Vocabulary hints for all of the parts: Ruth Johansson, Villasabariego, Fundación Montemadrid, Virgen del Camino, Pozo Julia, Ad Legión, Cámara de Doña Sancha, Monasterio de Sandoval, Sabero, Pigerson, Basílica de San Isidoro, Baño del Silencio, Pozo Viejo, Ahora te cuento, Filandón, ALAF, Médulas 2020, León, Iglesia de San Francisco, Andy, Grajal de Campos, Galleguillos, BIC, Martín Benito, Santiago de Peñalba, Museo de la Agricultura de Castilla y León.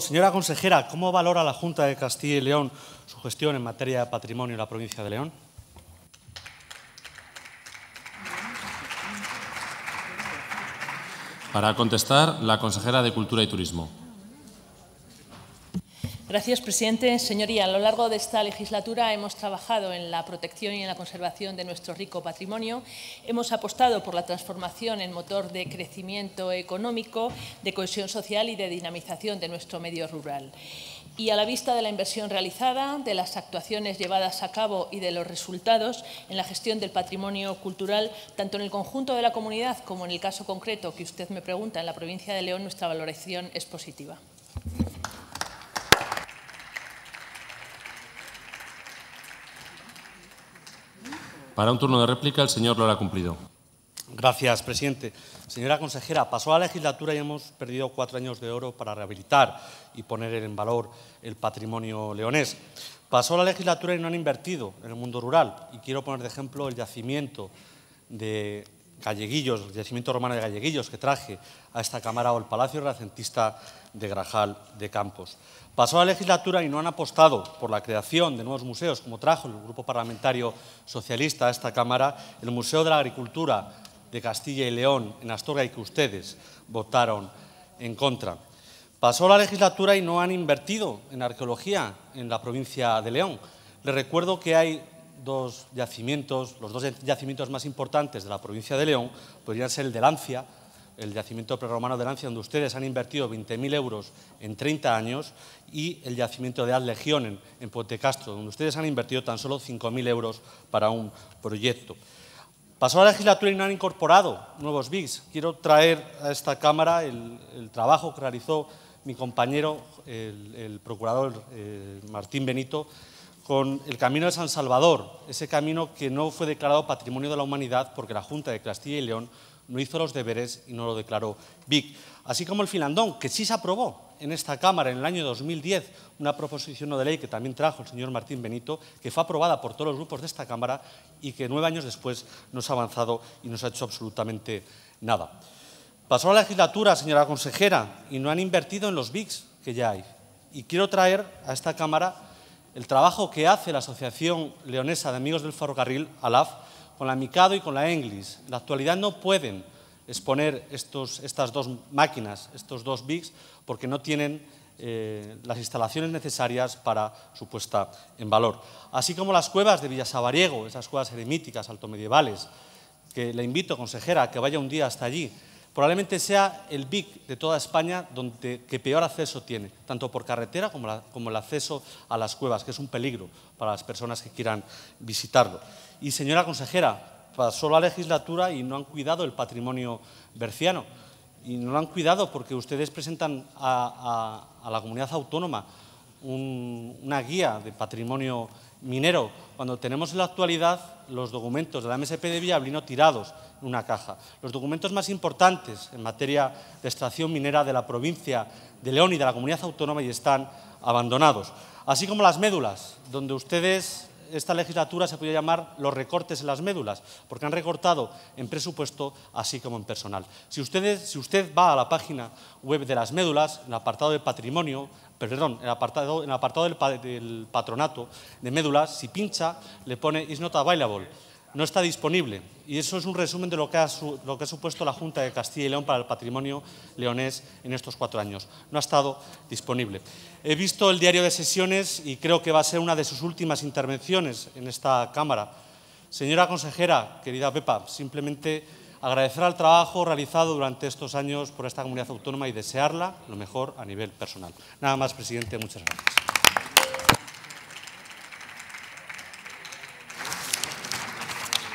Señora consejera, ¿cómo valora la Junta de Castilla y León su gestión en materia de patrimonio en la provincia de León? Para contestar, la consejera de Cultura y Turismo. Gracias, presidente. Señoría, a lo largo de esta legislatura hemos trabajado en la protección y en la conservación de nuestro rico patrimonio. Hemos apostado por la transformación en motor de crecimiento económico, de cohesión social y de dinamización de nuestro medio rural. Y a la vista de la inversión realizada, de las actuaciones llevadas a cabo y de los resultados en la gestión del patrimonio cultural, tanto en el conjunto de la comunidad como en el caso concreto que usted me pregunta, en la provincia de León, nuestra valoración es positiva. Para un turno de réplica, el señor lo habrá cumplido. Gracias, presidente. Señora consejera, pasó la legislatura y hemos perdido 4 años de oro para rehabilitar y poner en valor el patrimonio leonés. Pasó la legislatura y no han invertido en el mundo rural. Y quiero poner de ejemplo el yacimiento de Galleguillos, el yacimiento romano de Galleguillos, que traje a esta Cámara, o el Palacio Renacentista de Grajal de Campos. Pasó la legislatura y no han apostado por la creación de nuevos museos, como trajo el Grupo Parlamentario Socialista a esta Cámara, el Museo de la Agricultura de Castilla y León en Astorga, y que ustedes votaron en contra. Pasó la legislatura y no han invertido en arqueología en la provincia de León. Les recuerdo que hay los dos yacimientos más importantes de la provincia de León podrían ser el de Lancia, el yacimiento prerromano de Lancia, donde ustedes han invertido 20.000 euros en 30 años, y el yacimiento de Ad Legión en Puente Castro, donde ustedes han invertido tan solo 5.000 euros para un proyecto. Pasó la legislatura y no han incorporado nuevos BICs. Quiero traer a esta Cámara el trabajo que realizó mi compañero, el procurador Martín Benito, con el Camino de San Salvador, ese camino que no fue declarado Patrimonio de la Humanidad porque la Junta de Castilla y León no hizo los deberes y no lo declaró BIC. Así como el Filandón, que sí se aprobó en esta Cámara en el año 2010, una proposición de ley que también trajo el señor Martín Benito, que fue aprobada por todos los grupos de esta Cámara y que 9 años después no se ha avanzado y no se ha hecho absolutamente nada. Pasó la legislatura, señora consejera, y no han invertido en los BICs que ya hay. Y quiero traer a esta Cámara el trabajo que hace la Asociación Leonesa de Amigos del Ferrocarril, ALAF, con la Mikado y con la Englis. En la actualidad no pueden exponer estas dos máquinas, estos dos BICs, porque no tienen las instalaciones necesarias para su puesta en valor. Así como las cuevas de Villasabariego, esas cuevas eremíticas, altomedievales, que le invito, consejera, a que vaya un día hasta allí. Probablemente sea el BIC de toda España que peor acceso tiene, tanto por carretera como el acceso a las cuevas, que es un peligro para las personas que quieran visitarlo. Y señora consejera, pasó la legislatura y no han cuidado el patrimonio berciano. Y no lo han cuidado porque ustedes presentan a la comunidad autónoma una guía de patrimonio minero, cuando tenemos en la actualidad los documentos de la MSP de Villablino tirados en una caja. Los documentos más importantes en materia de extracción minera de la provincia de León y de la comunidad autónoma y están abandonados. Así como las médulas, donde ustedes, esta legislatura se podría llamar los recortes en las médulas, porque han recortado en presupuesto así como en personal. Si usted va a la página web de las médulas, en el apartado de patrimonio, perdón, en el apartado del patronato de médulas, si pincha, le pone "is not available", no está disponible. Y eso es un resumen de lo que ha supuesto la Junta de Castilla y León para el patrimonio leonés en estos 4 años. No ha estado disponible. He visto el diario de sesiones y creo que va a ser una de sus últimas intervenciones en esta Cámara. Señora consejera, querida Pepa, simplemente agradecer al trabajo realizado durante estos años por esta comunidad autónoma y desearla lo mejor a nivel personal. Nada más, presidente. Muchas gracias.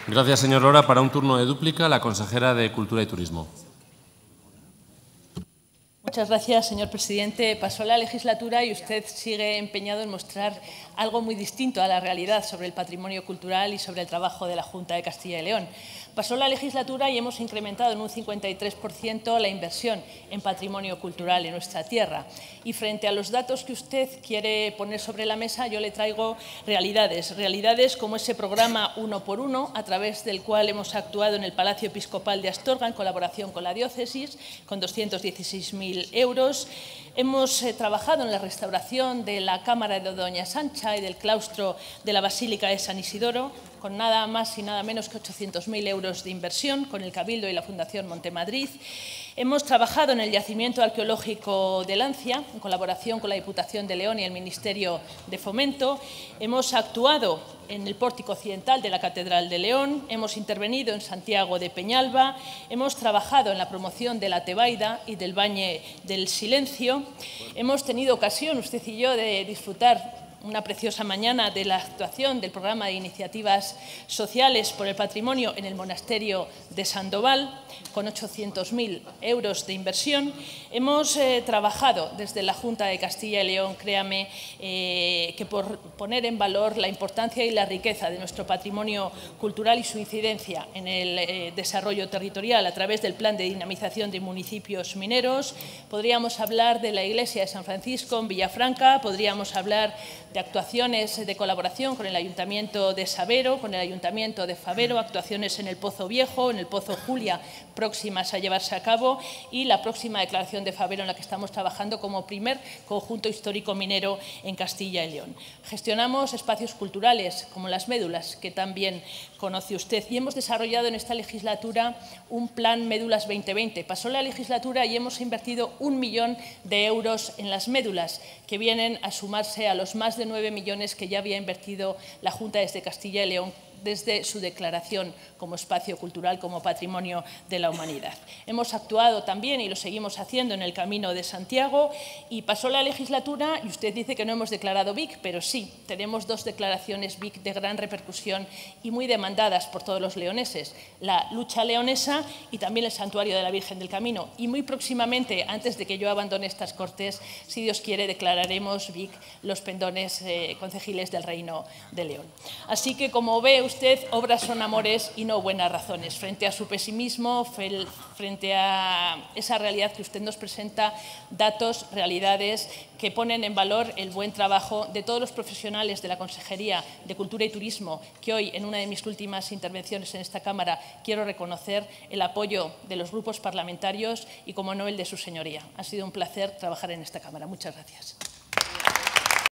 Gracias, señor Lora. Para un turno de dúplica, la consejera de Cultura y Turismo. Muchas gracias, señor presidente. Pasó la legislatura y usted sigue empeñado en mostrar algo muy distinto a la realidad sobre el patrimonio cultural y sobre el trabajo de la Junta de Castilla y León. Pasó la legislatura y hemos incrementado en un 53% la inversión en patrimonio cultural en nuestra tierra. Y frente a los datos que usted quiere poner sobre la mesa, yo le traigo realidades. Realidades como ese programa 1x1, a través del cual hemos actuado en el Palacio Episcopal de Astorga en colaboración con la diócesis, con 216.000 1.000 euros. Hemos trabajado en la restauración de la Cámara de Doña Sancha y del claustro de la Basílica de San Isidoro, con nada más y nada menos que 800.000 euros de inversión, con el Cabildo y la Fundación Montemadrid. Hemos trabajado en el yacimiento arqueológico de Lancia, en colaboración con la Diputación de León y el Ministerio de Fomento. Hemos actuado en el pórtico occidental de la Catedral de León, hemos intervenido en Santiago de Peñalba, hemos trabajado en la promoción de la Tebaida y del Baño del Silencio. Hemos tenido ocasión, usted y yo, de disfrutar una preciosa mañana de la actuación del programa de iniciativas sociales por el patrimonio en el Monasterio de Sandoval, con 800.000 euros de inversión. Hemos trabajado desde la Junta de Castilla y León, créame, que por poner en valor la importancia y la riqueza de nuestro patrimonio cultural y su incidencia en el desarrollo territorial a través del Plan de Dinamización de Municipios Mineros. Podríamos hablar de la Iglesia de San Francisco en Villafranca, podríamos hablar de actuaciones de colaboración con el Ayuntamiento de Sabero, con el Ayuntamiento de Fabero, actuaciones en el Pozo Viejo, en el Pozo Julia, próximas a llevarse a cabo, y la próxima declaración de Fabero en la que estamos trabajando como primer conjunto histórico minero en Castilla y León. Gestionamos espacios culturales como Las Médulas, que también conoce usted, y hemos desarrollado en esta legislatura un plan Médulas 2020. Pasó la legislatura y hemos invertido 1 millón de euros en Las Médulas, que vienen a sumarse a los más de 9 millones que ya había invertido la Junta desde Castilla y León desde su declaración como espacio cultural, como patrimonio de la humanidad. Hemos actuado también, y lo seguimos haciendo, en el Camino de Santiago, y pasó la legislatura y usted dice que no hemos declarado BIC, pero sí, tenemos 2 declaraciones BIC de gran repercusión y muy demandadas por todos los leoneses, la lucha leonesa y también el Santuario de la Virgen del Camino. Y muy próximamente, antes de que yo abandone estas Cortes, si Dios quiere, declararemos BIC los pendones concejiles del Reino de León. Así que, como ve usted, obras son amores y no buenas razones. Frente a su pesimismo, frente a esa realidad que usted nos presenta, datos, realidades que ponen en valor el buen trabajo de todos los profesionales de la Consejería de Cultura y Turismo, que hoy, en una de mis últimas intervenciones en esta Cámara, quiero reconocer el apoyo de los grupos parlamentarios y, como no, el de su señoría. Ha sido un placer trabajar en esta Cámara. Muchas gracias.